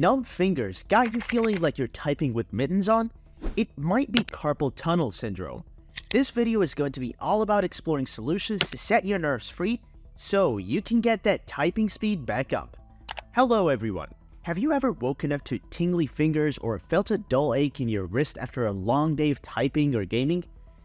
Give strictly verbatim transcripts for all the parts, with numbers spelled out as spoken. Numb fingers got you feeling like you're typing with mittens on? It might be carpal tunnel syndrome. This video is going to be all about exploring solutions to set your nerves free so you can get that typing speed back up. Hello everyone! Have you ever woken up to tingly fingers or felt a dull ache in your wrist after a long day of typing or gaming?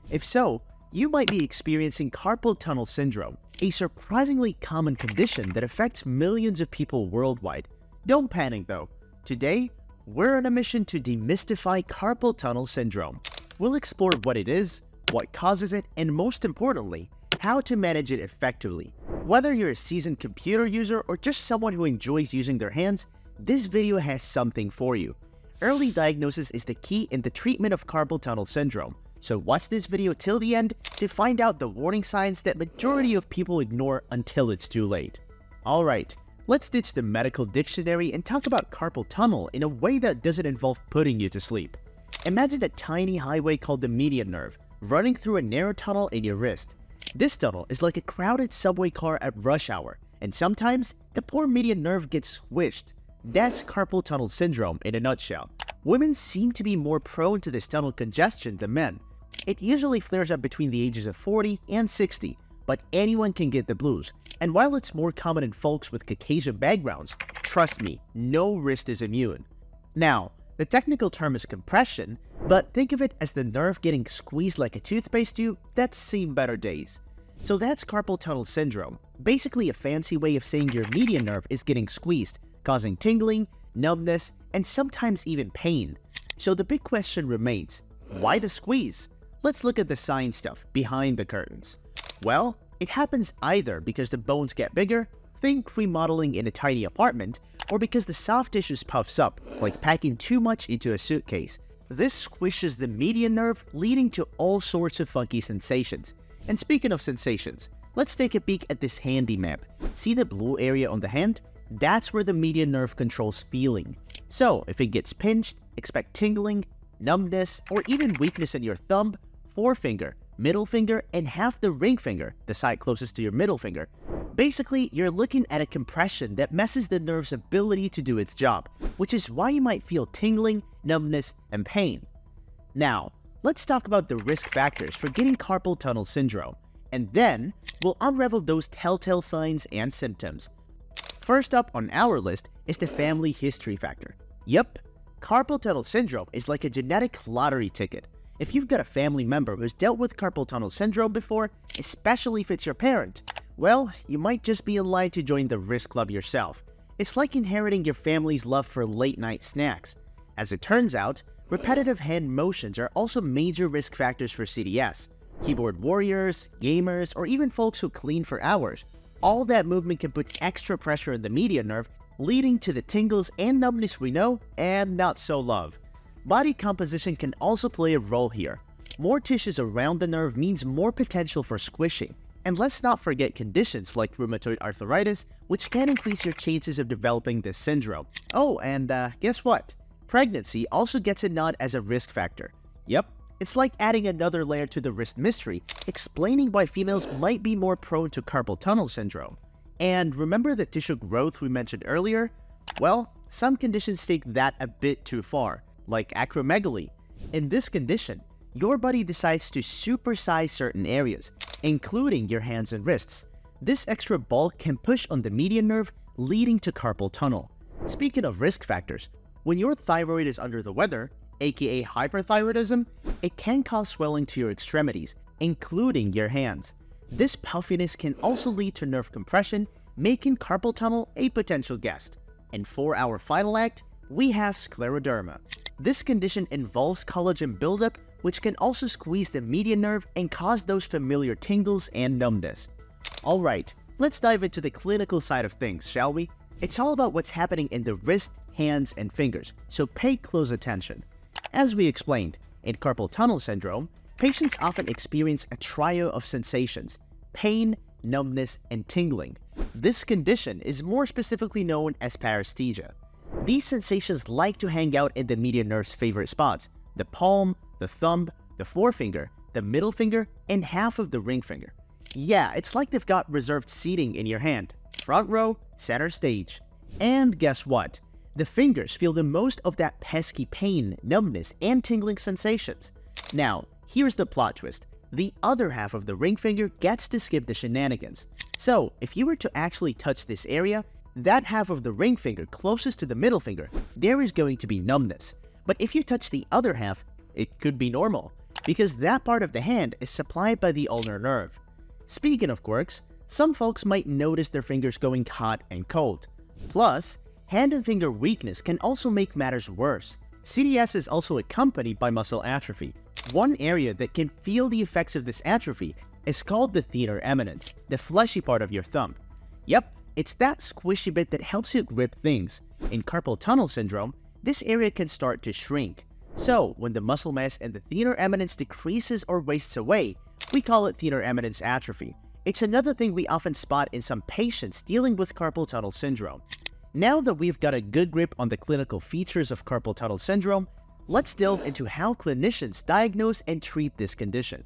If so, you might be experiencing carpal tunnel syndrome, a surprisingly common condition that affects millions of people worldwide. Don't panic though. Today, we're on a mission to demystify carpal tunnel syndrome. We'll explore what it is, what causes it, and most importantly, how to manage it effectively. Whether you're a seasoned computer user or just someone who enjoys using their hands, this video has something for you. Early diagnosis is the key in the treatment of carpal tunnel syndrome. So watch this video till the end to find out the warning signs that majority of people ignore until it's too late. Alright, let's ditch the medical dictionary and talk about carpal tunnel in a way that doesn't involve putting you to sleep. Imagine a tiny highway called the median nerve running through a narrow tunnel in your wrist. This tunnel is like a crowded subway car at rush hour, and sometimes the poor median nerve gets squished. That's carpal tunnel syndrome in a nutshell. Women seem to be more prone to this tunnel congestion than men. It usually flares up between the ages of forty and sixty, but anyone can get the blues. And while it's more common in folks with Caucasian backgrounds, trust me, no wrist is immune. Now, the technical term is compression, but think of it as the nerve getting squeezed like a toothpaste tube that's seen better days. So that's carpal tunnel syndrome, basically a fancy way of saying your median nerve is getting squeezed, causing tingling, numbness, and sometimes even pain. So the big question remains, why the squeeze? Let's look at the science stuff behind the curtains. Well, it happens either because the bones get bigger, think remodeling in a tiny apartment, or because the soft tissues puffs up, like packing too much into a suitcase. This squishes the median nerve, leading to all sorts of funky sensations. And speaking of sensations, let's take a peek at this handy map. See the blue area on the hand? That's where the median nerve controls feeling. So if it gets pinched, expect tingling, numbness, or even weakness in your thumb, forefinger, middle finger, and half the ring finger, the side closest to your middle finger. Basically, you're looking at a compression that messes the nerve's ability to do its job, which is why you might feel tingling, numbness, and pain. Now, let's talk about the risk factors for getting carpal tunnel syndrome, and then we'll unravel those telltale signs and symptoms. First up on our list is the family history factor. Yep, carpal tunnel syndrome is like a genetic lottery ticket. If you've got a family member who's dealt with carpal tunnel syndrome before, especially if it's your parent, well, you might just be in line to join the risk club yourself. It's like inheriting your family's love for late-night snacks. As it turns out, repetitive hand motions are also major risk factors for C T S. Keyboard warriors, gamers, or even folks who clean for hours. All that movement can put extra pressure on the median nerve, leading to the tingles and numbness we know and not so love. Body composition can also play a role here. More tissues around the nerve means more potential for squishing. And let's not forget conditions like rheumatoid arthritis, which can increase your chances of developing this syndrome. Oh, and uh, guess what? Pregnancy also gets a nod as a risk factor. Yep, it's like adding another layer to the wrist mystery, explaining why females might be more prone to carpal tunnel syndrome. And remember the tissue growth we mentioned earlier? Well, some conditions take that a bit too far, like acromegaly. In this condition, your body decides to supersize certain areas, including your hands and wrists. This extra bulk can push on the median nerve, leading to carpal tunnel. Speaking of risk factors, when your thyroid is under the weather, aka hyperthyroidism, it can cause swelling to your extremities, including your hands. This puffiness can also lead to nerve compression, making carpal tunnel a potential guest. And for our final act, we have scleroderma. This condition involves collagen buildup, which can also squeeze the median nerve and cause those familiar tingles and numbness. Alright, let's dive into the clinical side of things, shall we? It's all about what's happening in the wrist, hands, and fingers, so pay close attention. As we explained, in carpal tunnel syndrome, patients often experience a trio of sensations: pain, numbness, and tingling. This condition is more specifically known as paresthesia. These sensations like to hang out in the median nerve's favorite spots: the palm, the thumb, the forefinger, the middle finger, and half of the ring finger. Yeah, it's like they've got reserved seating in your hand. Front row, center stage. And guess what? The fingers feel the most of that pesky pain, numbness, and tingling sensations. Now, here's the plot twist. The other half of the ring finger gets to skip the shenanigans. So, if you were to actually touch this area, that half of the ring finger closest to the middle finger, there is going to be numbness. But if you touch the other half, it could be normal, because that part of the hand is supplied by the ulnar nerve. Speaking of quirks, some folks might notice their fingers going hot and cold. Plus, hand and finger weakness can also make matters worse. C D S is also accompanied by muscle atrophy. One area that can feel the effects of this atrophy is called the thenar eminence, the fleshy part of your thumb. Yep, it's that squishy bit that helps you grip things. In carpal tunnel syndrome, this area can start to shrink. So, when the muscle mass and the thenar eminence decreases or wastes away, we call it thenar eminence atrophy. It's another thing we often spot in some patients dealing with carpal tunnel syndrome. Now that we've got a good grip on the clinical features of carpal tunnel syndrome, let's delve into how clinicians diagnose and treat this condition.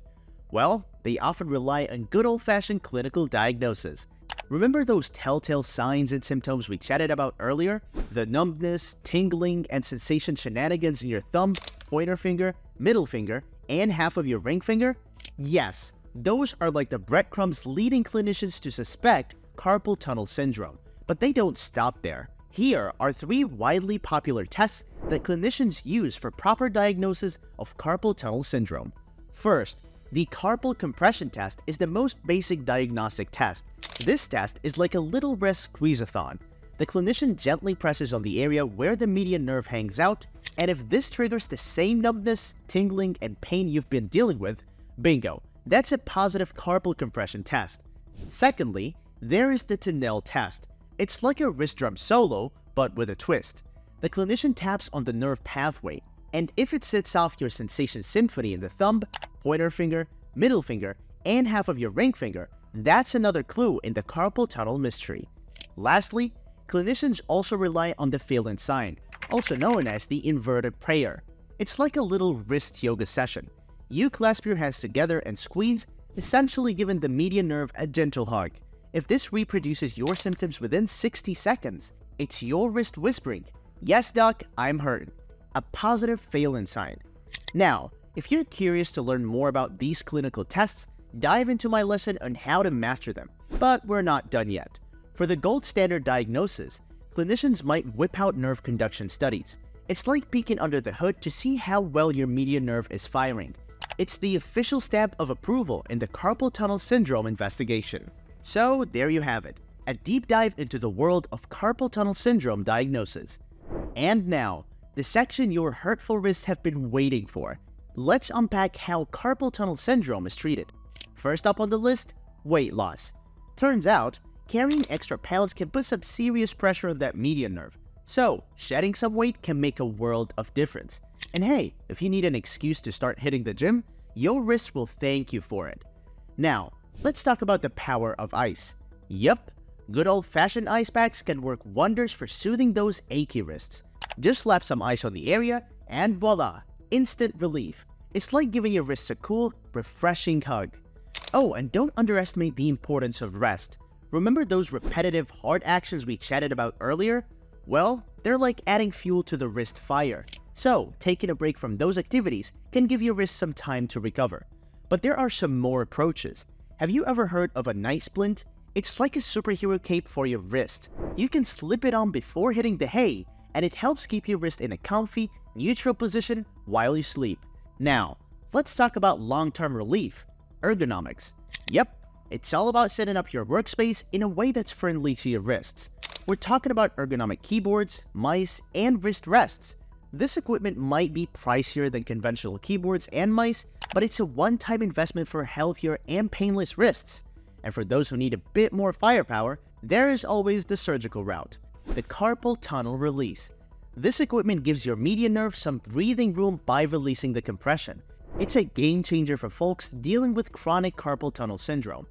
Well, they often rely on good old-fashioned clinical diagnosis. Remember those telltale signs and symptoms we chatted about earlier? The numbness, tingling, and sensation shenanigans in your thumb, pointer finger, middle finger, and half of your ring finger? Yes. Those are like the breadcrumbs leading clinicians to suspect carpal tunnel syndrome. But they don't stop there. Here are three widely popular tests that clinicians use for proper diagnosis of carpal tunnel syndrome. First, the carpal compression test is the most basic diagnostic test. This test is like a little wrist squeeze-a-thon. The clinician gently presses on the area where the median nerve hangs out, and if this triggers the same numbness, tingling, and pain you've been dealing with, bingo. That's a positive carpal compression test. Secondly, there is the Tinel test. It's like a wrist drum solo, but with a twist. The clinician taps on the nerve pathway, and if it sets off your sensation symphony in the thumb, pointer finger, middle finger, and half of your ring finger, that's another clue in the carpal tunnel mystery. Lastly, clinicians also rely on the Phelan sign, also known as the inverted prayer. It's like a little wrist yoga session. You clasp your hands together and squeeze, essentially giving the median nerve a gentle hug. If this reproduces your symptoms within sixty seconds, it's your wrist whispering, "Yes, doc, I'm hurt," a positive Phelan sign. Now, if you're curious to learn more about these clinical tests, dive into my lesson on how to master them. But we're not done yet. For the gold standard diagnosis, clinicians might whip out nerve conduction studies. It's like peeking under the hood to see how well your median nerve is firing. It's the official stamp of approval in the carpal tunnel syndrome investigation. So there you have it, a deep dive into the world of carpal tunnel syndrome diagnosis. And now, the section your hurtful wrists have been waiting for. Let's unpack how carpal tunnel syndrome is treated. First up on the list, weight loss. Turns out, carrying extra pounds can put some serious pressure on that median nerve. So, shedding some weight can make a world of difference. And hey, if you need an excuse to start hitting the gym, your wrists will thank you for it. Now, let's talk about the power of ice. Yep, good old-fashioned ice packs can work wonders for soothing those achy wrists. Just slap some ice on the area, and voila, instant relief. It's like giving your wrists a cool, refreshing hug. Oh, and don't underestimate the importance of rest. Remember those repetitive, hard actions we chatted about earlier? Well, they're like adding fuel to the wrist fire. So, taking a break from those activities can give your wrist some time to recover. But there are some more approaches. Have you ever heard of a night splint? It's like a superhero cape for your wrist. You can slip it on before hitting the hay, and it helps keep your wrist in a comfy, neutral position while you sleep. Now, let's talk about long-term relief, ergonomics. Yep, it's all about setting up your workspace in a way that's friendly to your wrists. We're talking about ergonomic keyboards, mice, and wrist rests. This equipment might be pricier than conventional keyboards and mice, but it's a one-time investment for healthier and painless wrists. And for those who need a bit more firepower, there is always the surgical route, the carpal tunnel release. This equipment gives your median nerve some breathing room by releasing the compression. It's a game changer for folks dealing with chronic carpal tunnel syndrome.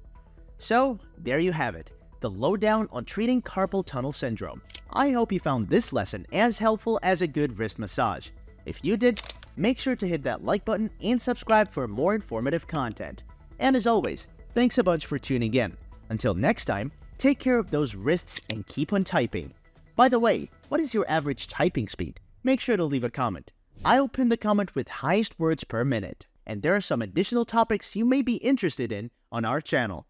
So, there you have it, the lowdown on treating carpal tunnel syndrome. I hope you found this lesson as helpful as a good wrist massage. If you did, make sure to hit that like button and subscribe for more informative content. And as always, thanks a bunch for tuning in. Until next time, take care of those wrists and keep on typing. By the way, what is your average typing speed? Make sure to leave a comment. I'll pin the comment with highest words per minute. And there are some additional topics you may be interested in on our channel.